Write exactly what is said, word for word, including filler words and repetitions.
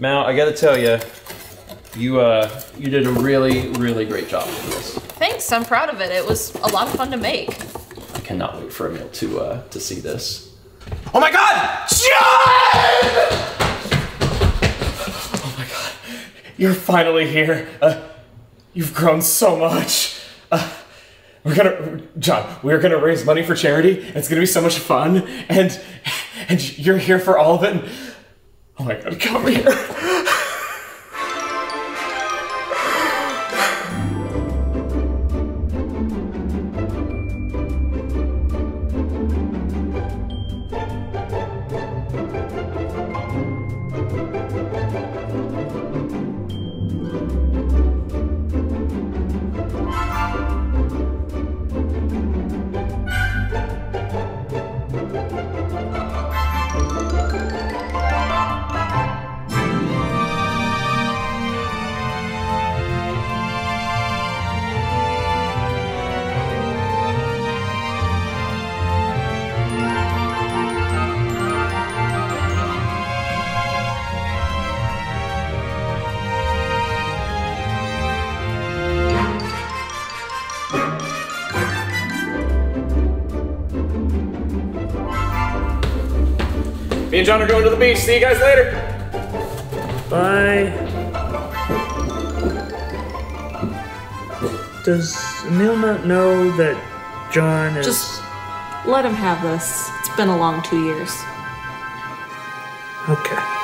Mal, I gotta tell you, you uh, you did a really, really great job with this. Thanks, I'm proud of it. It was a lot of fun to make. I cannot wait for Emile to uh, to see this. Oh my God, John! Oh my God, you're finally here. Uh, you've grown so much. Uh, we're gonna, John, we're gonna raise money for charity. And it's gonna be so much fun, and and you're here for all of it. And, oh my God, come here. Me and John are going to the beach. See you guys later. Bye. Does Emile not know that John is... Just let him have this. It's been a long two years. Okay.